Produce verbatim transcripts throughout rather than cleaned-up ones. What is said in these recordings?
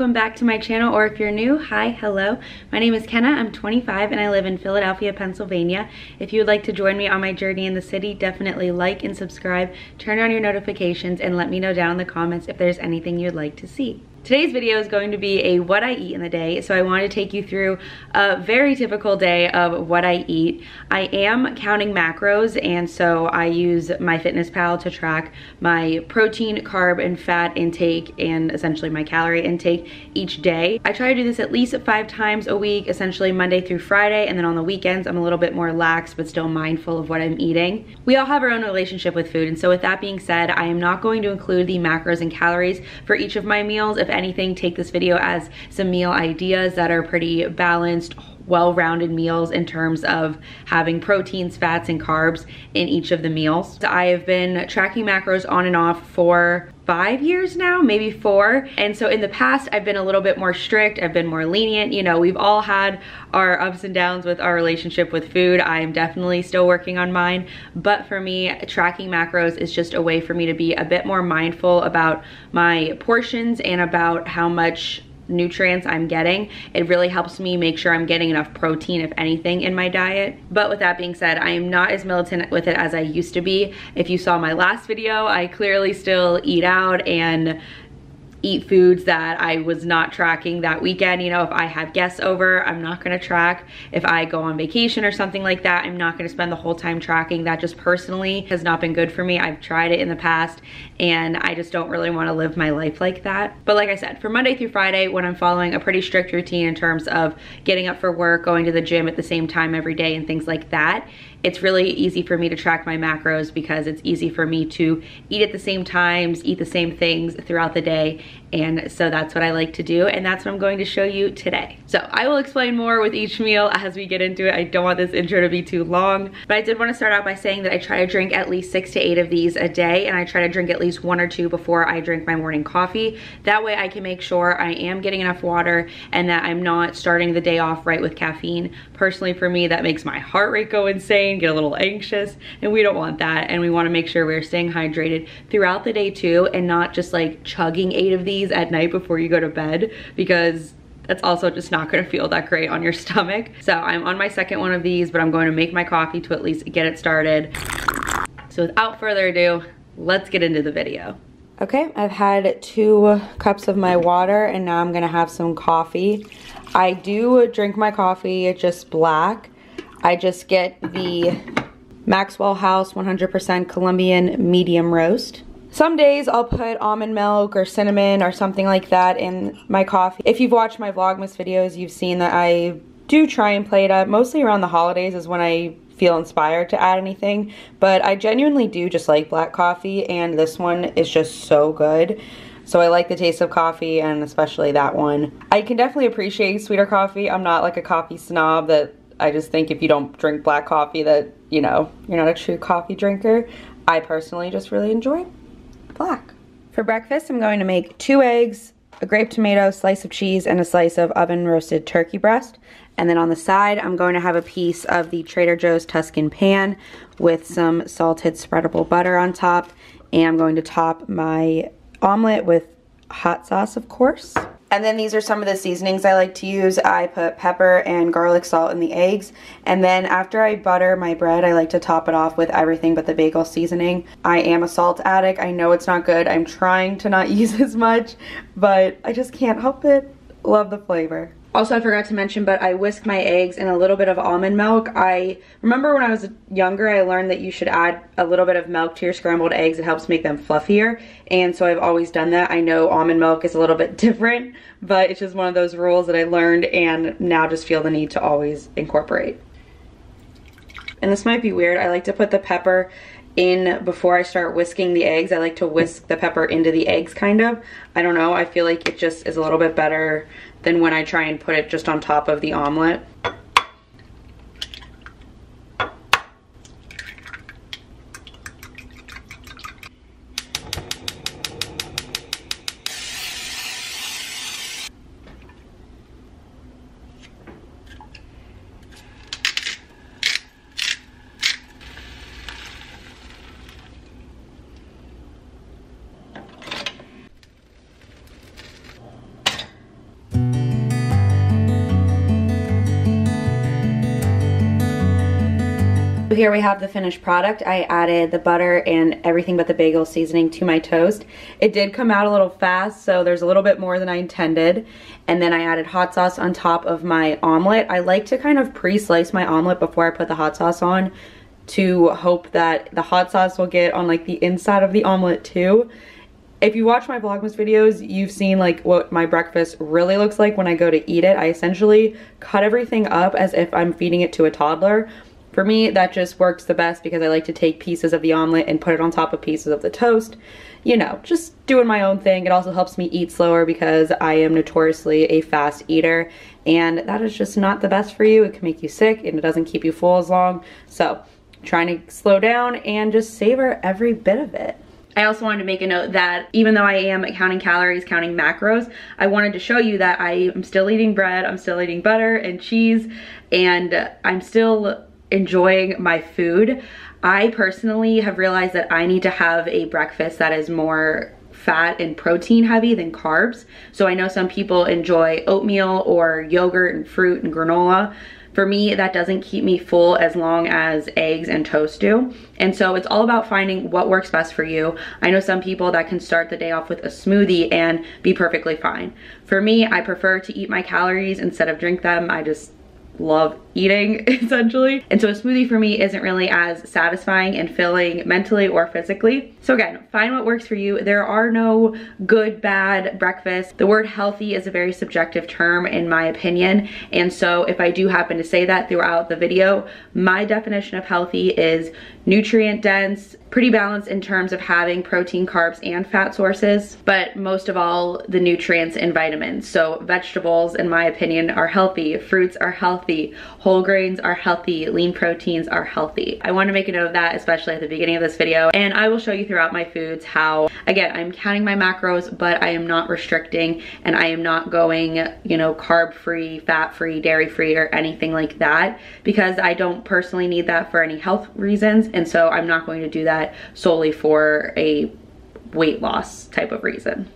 welcome back to my channel, or if you're new, hi, hello. My name is Kenna, I'm twenty-five and I live in Philadelphia, Pennsylvania. If you would like to join me on my journey in the city, definitely like and subscribe, turn on your notifications, and let me know down in the comments if there's anything you'd like to see. Today's video is going to be a what I eat in the day, so I wanted to take you through a very typical day of what I eat. I am counting macros, and so I use MyFitnessPal to track my protein, carb, and fat intake, and essentially my calorie intake each day. I try to do this at least five times a week, essentially Monday through Friday, and then on the weekends I'm a little bit more lax but still mindful of what I'm eating. We all have our own relationship with food, and so with that being said, I am not going to include the macros and calories for each of my meals. If anything, take this video as some meal ideas that are pretty balanced, well-rounded meals in terms of having proteins, fats, and carbs in each of the meals. So I have been tracking macros on and off for five years now, maybe four. And so in the past, I've been a little bit more strict. I've been more lenient. You know, we've all had our ups and downs with our relationship with food. I'm definitely still working on mine. But for me, tracking macros is just a way for me to be a bit more mindful about my portions and about how much nutrients I'm getting. It really helps me make sure I'm getting enough protein, if anything, in my diet. But with that being said, I am not as militant with it as I used to be. If you saw my last video, I clearly still eat out and eat foods that I was not tracking that weekend. You know, if I have guests over, I'm not gonna track. If I go on vacation or something like that, I'm not gonna spend the whole time tracking. That just personally has not been good for me. I've tried it in the past and I just don't really wanna live my life like that. But like I said, for Monday through Friday, when I'm following a pretty strict routine in terms of getting up for work, going to the gym at the same time every day and things like that, it's really easy for me to track my macros because it's easy for me to eat at the same times, eat the same things throughout the day. And so that's what I like to do, and that's what I'm going to show you today. So I will explain more with each meal as we get into it. I don't want this intro to be too long, but I did want to start out by saying that I try to drink at least six to eight of these a day, and I try to drink at least one or two before I drink my morning coffee. That way I can make sure I am getting enough water and that I'm not starting the day off right with caffeine. Personally, for me, that makes my heart rate go insane, get a little anxious, and we don't want that. And we want to make sure we're staying hydrated throughout the day too, and not just like chugging eight of these at night before you go to bed, because that's also just not gonna feel that great on your stomach. So I'm on my second one of these, but I'm going to make my coffee to at least get it started. So without further ado, let's get into the video. Okay, I've had two cups of my water and now I'm gonna have some coffee. I do drink my coffee just black. I just get the Maxwell House one hundred percent Colombian medium roast. Some days I'll put almond milk or cinnamon or something like that in my coffee. If you've watched my Vlogmas videos, you've seen that I do try and play it up. Mostly around the holidays is when I feel inspired to add anything, but I genuinely do just like black coffee, and this one is just so good. So I like the taste of coffee, and especially that one. I can definitely appreciate sweeter coffee. I'm not like a coffee snob that I just think if you don't drink black coffee that, you know, you're not a true coffee drinker. I personally just really enjoy it black. For breakfast, I'm going to make two eggs, a grape tomato, slice of cheese, and a slice of oven roasted turkey breast. And then on the side, I'm going to have a piece of the Trader Joe's Tuscan pan with some salted spreadable butter on top. And I'm going to top my omelet with hot sauce, of course. And then these are some of the seasonings I like to use. I put pepper and garlic salt in the eggs. And then after I butter my bread, I like to top it off with everything but the bagel seasoning. I am a salt addict. I know it's not good. I'm trying to not use as much, but I just can't help it. Love the flavor. Also, I forgot to mention, but I whisk my eggs in a little bit of almond milk. I remember when I was younger, I learned that you should add a little bit of milk to your scrambled eggs. It helps make them fluffier, and so I've always done that. I know almond milk is a little bit different, but it's just one of those rules that I learned and now just feel the need to always incorporate. And this might be weird. I like to put the pepper in before I start whisking the eggs. I like to whisk the pepper into the eggs, kind of. I don't know. I feel like it just is a little bit better than when I try and put it just on top of the omelet. here we have the finished product. I added the butter and everything but the bagel seasoning to my toast. It did come out a little fast, so there's a little bit more than I intended. And then I added hot sauce on top of my omelet. I like to kind of pre-slice my omelet before I put the hot sauce on to hope that the hot sauce will get on like the inside of the omelet too. If you watch my Vlogmas videos, you've seen like what my breakfast really looks like when I go to eat it. I essentially cut everything up as if I'm feeding it to a toddler. For me, that just works the best because I like to take pieces of the omelet and put it on top of pieces of the toast. You know, just doing my own thing. It also helps me eat slower because I am notoriously a fast eater, and that is just not the best for you. It can make you sick and it doesn't keep you full as long. So, trying to slow down and just savor every bit of it. I also wanted to make a note that even though I am counting calories, counting macros, I wanted to show you that I am still eating bread, I'm still eating butter and cheese, and I'm still enjoying my food. I personally have realized that I need to have a breakfast that is more fat and protein heavy than carbs. So I know some people enjoy oatmeal or yogurt and fruit and granola. For me, that doesn't keep me full as long as eggs and toast do. And so it's all about finding what works best for you. I know some people that can start the day off with a smoothie and be perfectly fine. For me, I prefer to eat my calories instead of drink them. I just love eating, essentially. And so a smoothie for me isn't really as satisfying and filling mentally or physically. So again, find what works for you. There are no good, bad breakfasts. The word healthy is a very subjective term in my opinion. And so if I do happen to say that throughout the video, my definition of healthy is nutrient dense, pretty balanced in terms of having protein, carbs, and fat sources, but most of all, the nutrients and vitamins. So vegetables, in my opinion, are healthy. Fruits are healthy. Whole grains are healthy. Lean proteins are healthy. I want to make a note of that, especially at the beginning of this video, and I will show you throughout my foods how, again, I'm counting my macros, but I am not restricting, and I am not going, you know, carb-free, fat-free, dairy-free, or anything like that, because I don't personally need that for any health reasons, and so I'm not going to do that solely for a weight loss type of reason.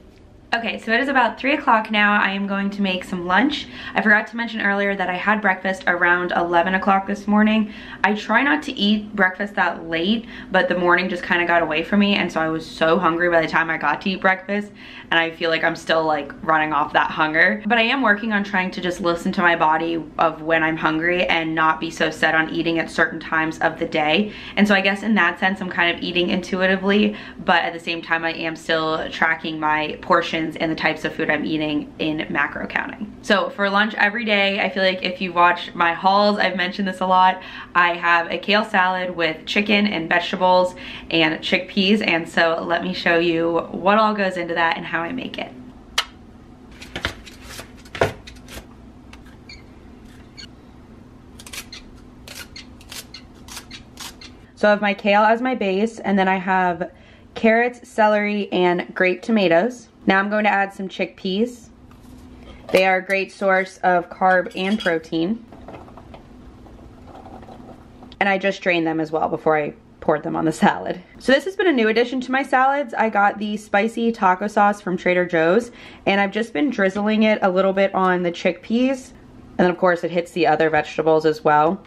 Okay, so it is about three o'clock now. I am going to make some lunch. I forgot to mention earlier that I had breakfast around eleven o'clock this morning. I try not to eat breakfast that late, but the morning just kind of got away from me, and so I was so hungry by the time I got to eat breakfast, and I feel like I'm still like running off that hunger. But I am working on trying to just listen to my body of when I'm hungry and not be so set on eating at certain times of the day. And so I guess in that sense, I'm kind of eating intuitively, but at the same time, I am still tracking my portions and the types of food I'm eating in macro counting. So for lunch every day, I feel like if you watch my hauls, I've mentioned this a lot, I have a kale salad with chicken and vegetables and chickpeas, and so let me show you what all goes into that and how I make it. So I have my kale as my base, and then I have carrots, celery, and grape tomatoes. Now I'm going to add some chickpeas. They are a great source of carb and protein. And I just drained them as well before I poured them on the salad. So this has been a new addition to my salads. I got the spicy taco sauce from Trader Joe's, and I've just been drizzling it a little bit on the chickpeas. And then of course it hits the other vegetables as well.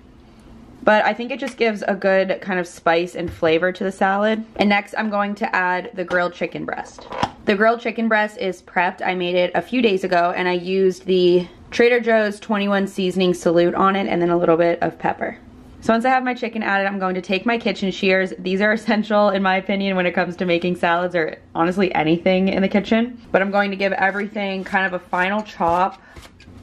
But I think it just gives a good kind of spice and flavor to the salad. And next I'm going to add the grilled chicken breast. The grilled chicken breast is prepped. I made it a few days ago, and I used the Trader Joe's twenty-one seasoning salute on it and then a little bit of pepper. So once I have my chicken added, I'm going to take my kitchen shears. These are essential in my opinion when it comes to making salads or honestly anything in the kitchen. But I'm going to give everything kind of a final chop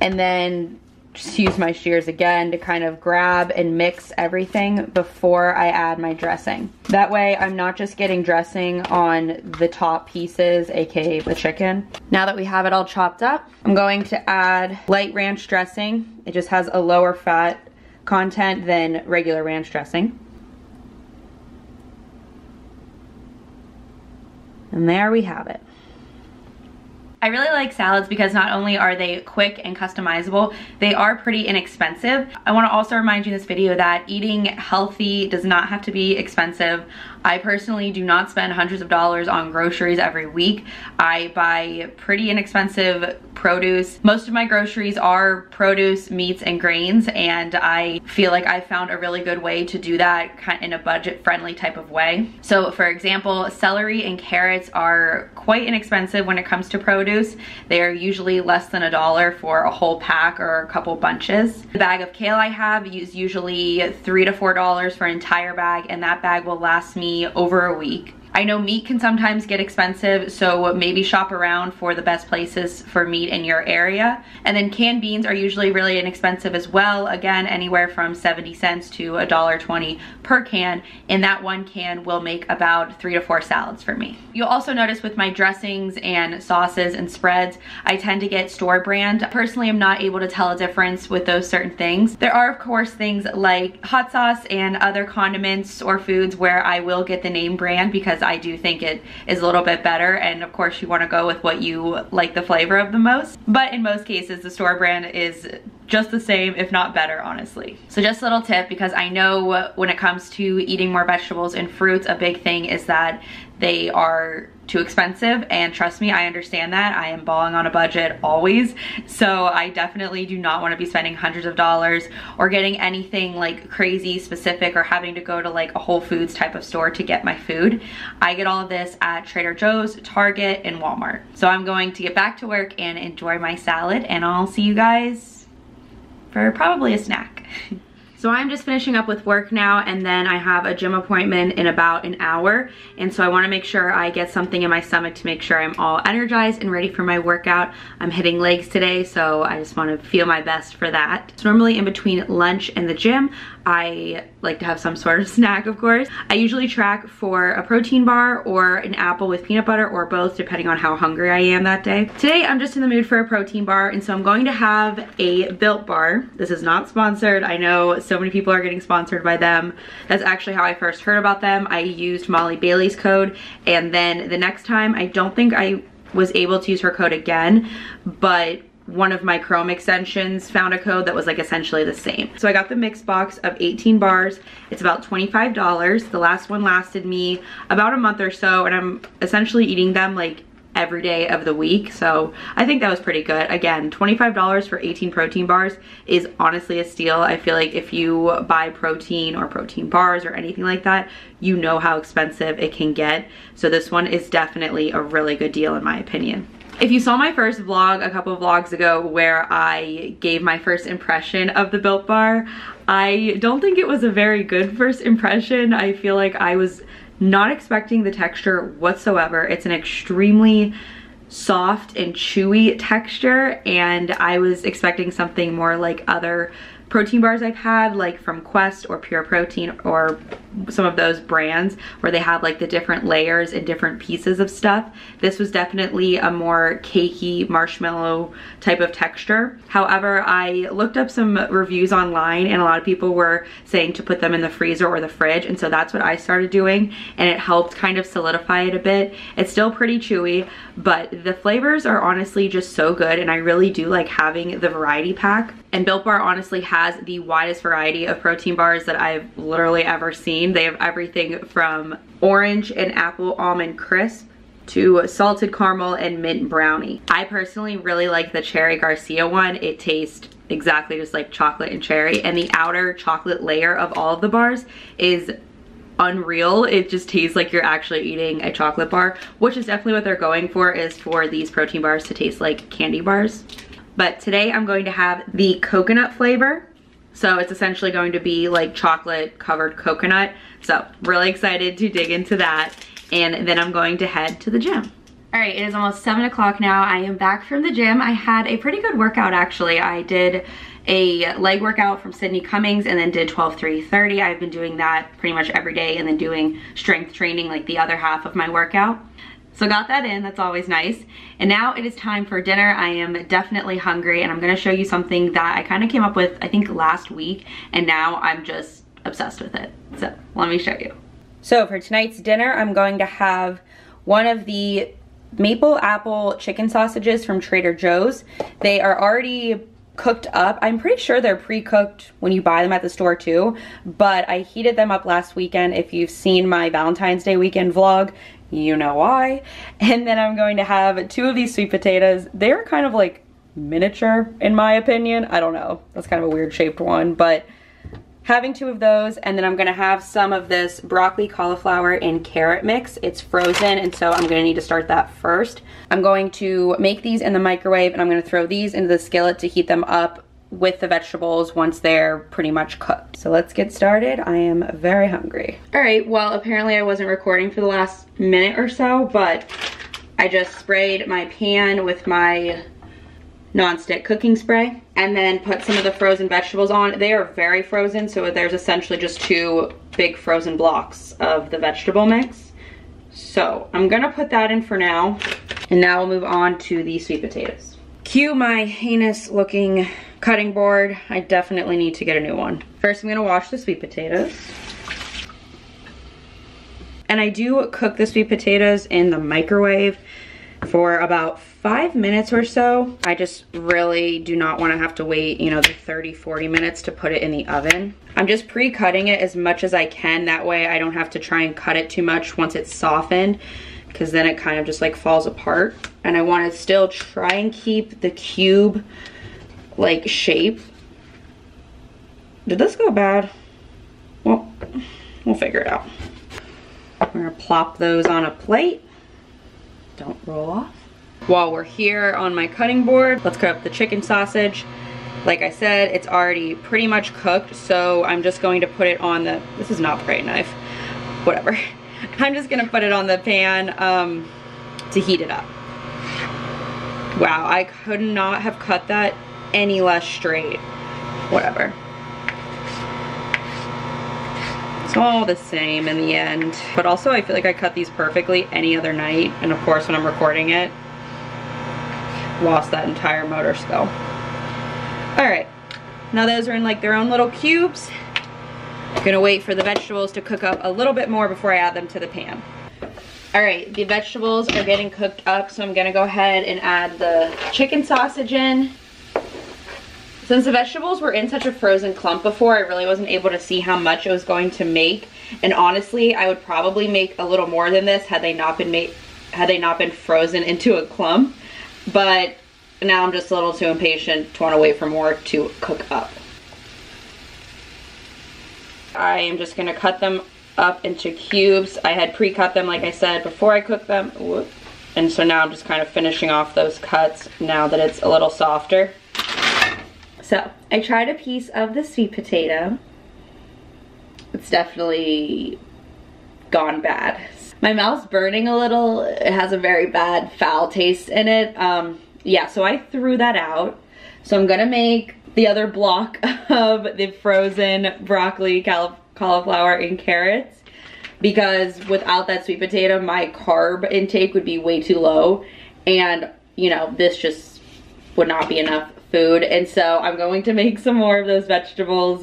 and then just use my shears again to kind of grab and mix everything before I add my dressing. That way I'm not just getting dressing on the top pieces, aka the chicken. Now that we have it all chopped up, I'm going to add light ranch dressing. It just has a lower fat content than regular ranch dressing. And there we have it. I really like salads because not only are they quick and customizable, they are pretty inexpensive. I want to also remind you in this video that eating healthy does not have to be expensive. I personally do not spend hundreds of dollars on groceries every week. I buy pretty inexpensive produce. Most of my groceries are produce, meats, and grains, and I feel like I found a really good way to do that in a budget-friendly type of way. So for example, celery and carrots are quite inexpensive when it comes to produce. They are usually less than a dollar for a whole pack or a couple bunches. The bag of kale I have is usually three to four dollars for an entire bag, and that bag will last me over a week. I know meat can sometimes get expensive, so maybe shop around for the best places for meat in your area. And then canned beans are usually really inexpensive as well. Again, anywhere from seventy cents to a dollar twenty per can, and that one can will make about three to four salads for me. You'll also notice with my dressings and sauces and spreads, I tend to get store brand. Personally, I'm not able to tell a difference with those certain things. There are, of course, things like hot sauce and other condiments or foods where I will get the name brand because I do think it is a little bit better, and of course you want to go with what you like the flavor of the most, but in most cases the store brand is just the same, if not better, honestly. So just a little tip, because I know when it comes to eating more vegetables and fruits, a big thing is that they are too expensive, and trust me, I understand that. I am balling on a budget always, so I definitely do not want to be spending hundreds of dollars or getting anything like crazy specific or having to go to like a Whole Foods type of store to get my food. I get all of this at Trader Joe's, Target, and Walmart. So I'm going to get back to work and enjoy my salad, and I'll see you guys for probably a snack. So I'm just finishing up with work now, and then I have a gym appointment in about an hour, and so I want to make sure I get something in my stomach to make sure I'm all energized and ready for my workout. I'm hitting legs today, so I just want to feel my best for that. So normally in between lunch and the gym, I like to have some sort of snack, of course. I usually track for a protein bar or an apple with peanut butter or both, depending on how hungry I am that day. Today I'm just in the mood for a protein bar, and so I'm going to have a Built Bar. This is not sponsored. I know so many people are getting sponsored by them. That's actually how I first heard about them. I used Molly Bailey's code, and then the next time, I don't think I was able to use her code again, but one of my Chrome extensions found a code that was like essentially the same. So I got the mix box of eighteen bars. It's about twenty-five dollars. The last one lasted me about a month or so, and I'm essentially eating them like every day of the week, so I think that was pretty good. Again, twenty-five dollars for eighteen protein bars is honestly a steal. I feel like if you buy protein or protein bars or anything like that, you know how expensive it can get, so this one is definitely a really good deal in my opinion. If you saw my first vlog a couple of vlogs ago where I gave my first impression of the Built Bar, I don't think it was a very good first impression. I feel like I was not expecting the texture whatsoever. It's an extremely soft and chewy texture, and I was expecting something more like other protein bars I've had, like from Quest or Pure Protein or some of those brands where they have like the different layers and different pieces of stuff. This was definitely a more cakey marshmallow type of texture. However, I looked up some reviews online, and a lot of people were saying to put them in the freezer or the fridge, and so that's what I started doing, and it helped kind of solidify it a bit. It's still pretty chewy, but the flavors are honestly just so good, and I really do like having the variety pack. And Built Bar honestly has the widest variety of protein bars that I've literally ever seen. They have everything from orange and apple almond crisp to salted caramel and mint brownie. I personally really like the Cherry Garcia one. It tastes exactly just like chocolate and cherry, and the outer chocolate layer of all of the bars is unreal. It just tastes like you're actually eating a chocolate bar, which is definitely what they're going for, is for these protein bars to taste like candy bars. But today I'm going to have the coconut flavor. So it's essentially going to be like chocolate covered coconut. So really excited to dig into that. And then I'm going to head to the gym. All right, it is almost seven o'clock now. I am back from the gym. I had a pretty good workout actually. I did a leg workout from Sydney Cummings, and then did twelve, three, thirty. I've been doing that pretty much every day, and then doing strength training like the other half of my workout. So got that in, that's always nice. And now it is time for dinner. I am definitely hungry, and I'm gonna show you something that I kind of came up with, I think last week, and now I'm just obsessed with it. So let me show you. So for tonight's dinner, I'm going to have one of the maple apple chicken sausages from Trader Joe's. They are already cooked up. I'm pretty sure they're pre-cooked when you buy them at the store too, but I heated them up last weekend. If you've seen my Valentine's Day weekend vlog, you know why. And then I'm going to have two of these sweet potatoes. They're kind of like miniature in my opinion. I don't know. That's kind of a weird shaped one, but having two of those, and then I'm gonna have some of this broccoli, cauliflower, and carrot mix. It's frozen, and so I'm gonna need to start that first. I'm going to make these in the microwave, and I'm gonna throw these into the skillet to heat them up with the vegetables once they're pretty much cooked. So let's get started. I am very hungry. All right, well, apparently I wasn't recording for the last minute or so, but I just sprayed my pan with my nonstick cooking spray and then put some of the frozen vegetables on. They are very frozen, so there's essentially just two big frozen blocks of the vegetable mix. So I'm gonna put that in for now, and now we'll move on to the sweet potatoes. Cue my heinous looking cutting board. I definitely need to get a new one. First, I'm gonna wash the sweet potatoes. And I do cook the sweet potatoes in the microwave for about five minutes or so. I just really do not want to have to wait, you know, the thirty, forty minutes to put it in the oven. I'm just pre-cutting it as much as I can. That way I don't have to try and cut it too much once it's softened, because then it kind of just like falls apart. And I want to still try and keep the cube like shape. Did this go bad? Well, we'll figure it out. We're gonna plop those on a plate. Don't roll off. While we're here on my cutting board, let's cut up the chicken sausage. Like I said, it's already pretty much cooked, so I'm just going to put it on the, this is not a great knife, whatever. I'm just gonna put it on the pan um, to heat it up. Wow, I could not have cut that any less straight, whatever. All the same in the end. But also I feel like I cut these perfectly any other night, and of course when I'm recording it, lost that entire motor skill. All right, now those are in like their own little cubes. I'm gonna wait for the vegetables to cook up a little bit more before I add them to the pan. All right, the vegetables are getting cooked up, so I'm gonna go ahead and add the chicken sausage in. Since the vegetables were in such a frozen clump before, I really wasn't able to see how much it was going to make. And honestly, I would probably make a little more than this had they not been made, had they not been frozen into a clump. But now I'm just a little too impatient to want to wait for more to cook up. I am just going to cut them up into cubes. I had pre-cut them, like I said, before I cooked them. Whoop. And so now I'm just kind of finishing off those cuts now that it's a little softer. So, I tried a piece of the sweet potato. It's definitely gone bad. My mouth's burning a little. It has a very bad foul taste in it. Um, yeah, so I threw that out. So I'm gonna make the other block of the frozen broccoli, cauliflower, and carrots, because without that sweet potato, my carb intake would be way too low. And, you know, this just would not be enough food, and so I'm going to make some more of those vegetables.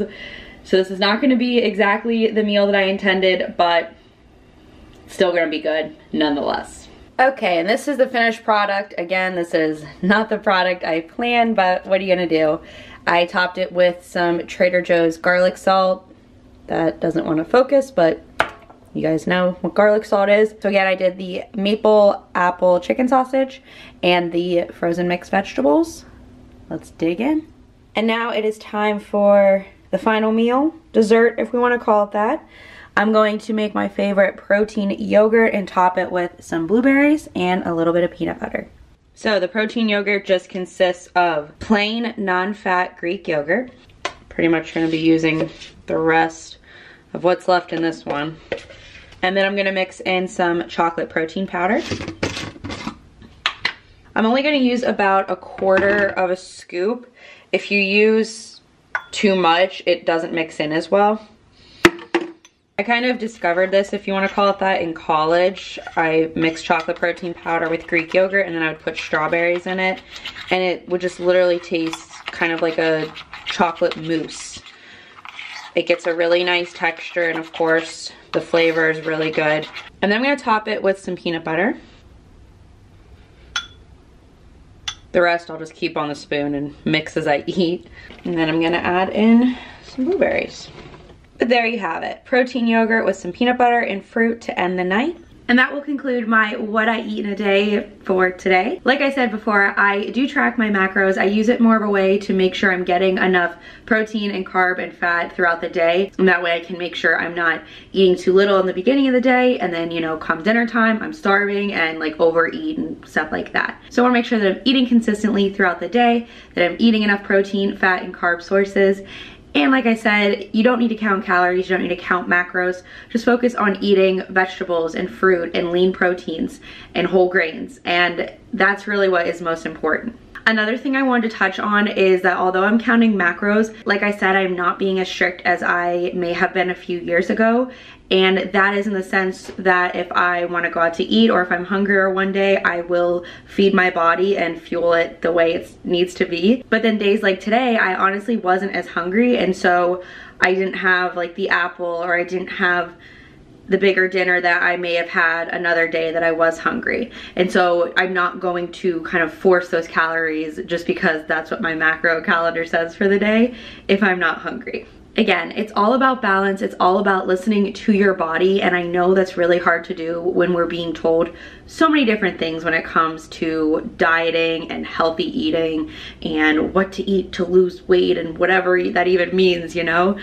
So this is not gonna be exactly the meal that I intended, but still gonna be good nonetheless. Okay, and this is the finished product. Again, this is not the product I planned, but what are you gonna do? I topped it with some Trader Joe's garlic salt. That doesn't wanna focus, but you guys know what garlic salt is. So again, I did the maple apple chicken sausage and the frozen mixed vegetables. Let's dig in. And now it is time for the final meal, dessert if we want to call it that. I'm going to make my favorite protein yogurt and top it with some blueberries and a little bit of peanut butter. So the protein yogurt just consists of plain non-fat Greek yogurt. Pretty much going to be using the rest of what's left in this one. And then I'm going to mix in some chocolate protein powder. I'm only gonna use about a quarter of a scoop. If you use too much, it doesn't mix in as well. I kind of discovered this, if you wanna call it that, in college. I mixed chocolate protein powder with Greek yogurt, and then I would put strawberries in it, and it would just literally taste kind of like a chocolate mousse. It gets a really nice texture, and of course, the flavor is really good. And then I'm gonna top it with some peanut butter. The rest I'll just keep on the spoon and mix as I eat. And then I'm gonna add in some blueberries. But there you have it, protein yogurt with some peanut butter and fruit to end the night. And that will conclude my what I eat in a day for today. Like I said before, I do track my macros. I use it more of a way to make sure I'm getting enough protein and carb and fat throughout the day. And that way I can make sure I'm not eating too little in the beginning of the day and then, you know, come dinner time, I'm starving and like overeat and stuff like that. So I wanna make sure that I'm eating consistently throughout the day, that I'm eating enough protein, fat, and carb sources. And like I said, you don't need to count calories, you don't need to count macros. Just focus on eating vegetables and fruit and lean proteins and whole grains. And that's really what is most important. Another thing I wanted to touch on is that although I'm counting macros, like I said, I'm not being as strict as I may have been a few years ago. And that is in the sense that if I want to go out to eat or if I'm hungrier one day, I will feed my body and fuel it the way it needs to be. But then days like today, I honestly wasn't as hungry. And so I didn't have like the apple, or I didn't have the bigger dinner that I may have had another day that I was hungry. And so I'm not going to kind of force those calories just because that's what my macro calendar says for the day if I'm not hungry. Again, it's all about balance. It's all about listening to your body. And I know that's really hard to do when we're being told so many different things when it comes to dieting and healthy eating and what to eat to lose weight and whatever that even means, you know?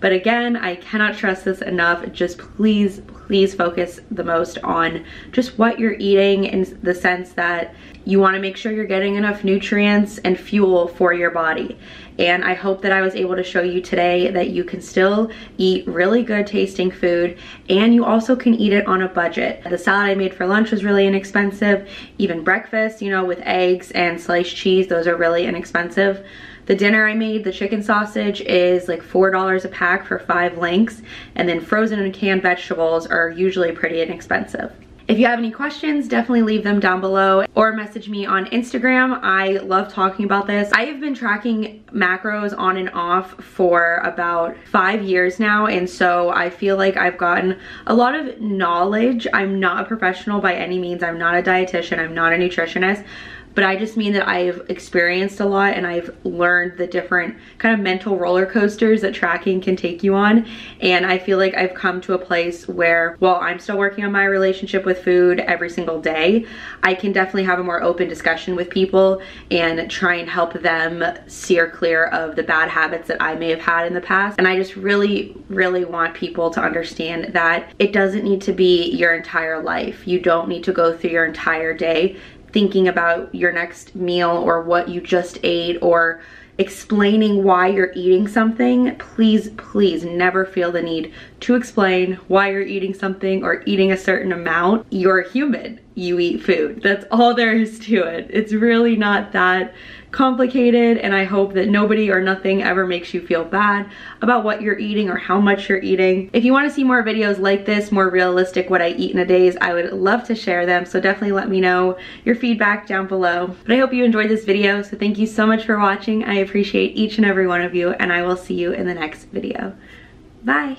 But again, I cannot stress this enough. Just please, please focus the most on just what you're eating, in the sense that you want to make sure you're getting enough nutrients and fuel for your body. And I hope that I was able to show you today that you can still eat really good tasting food, and you also can eat it on a budget. The salad I made for lunch was really inexpensive. Even breakfast, you know, with eggs and sliced cheese, those are really inexpensive. The dinner I made, the chicken sausage, is like four dollars a pack for five links, and then frozen and canned vegetables are usually pretty inexpensive. If you have any questions, definitely leave them down below or message me on Instagram. I love talking about this. I have been tracking macros on and off for about five years now, and so I feel like I've gotten a lot of knowledge. I'm not a professional by any means. I'm not a dietitian. I'm not a nutritionist. But I just mean that I've experienced a lot, and I've learned the different kind of mental roller coasters that tracking can take you on. And I feel like I've come to a place where, while I'm still working on my relationship with food every single day, I can definitely have a more open discussion with people and try and help them steer clear of the bad habits that I may have had in the past. And I just really, really want people to understand that it doesn't need to be your entire life. You don't need to go through your entire day thinking about your next meal or what you just ate or explaining why you're eating something. Please, please never feel the need to explain why you're eating something or eating a certain amount. You're human. You eat food. That's all there is to it. It's really not that complicated, and I hope that nobody or nothing ever makes you feel bad about what you're eating or how much you're eating. If you want to see more videos like this, more realistic what I eat in a day, I would love to share them, so definitely let me know your feedback down below. But I hope you enjoyed this video, so thank you so much for watching. I appreciate each and every one of you, and I will see you in the next video. Bye!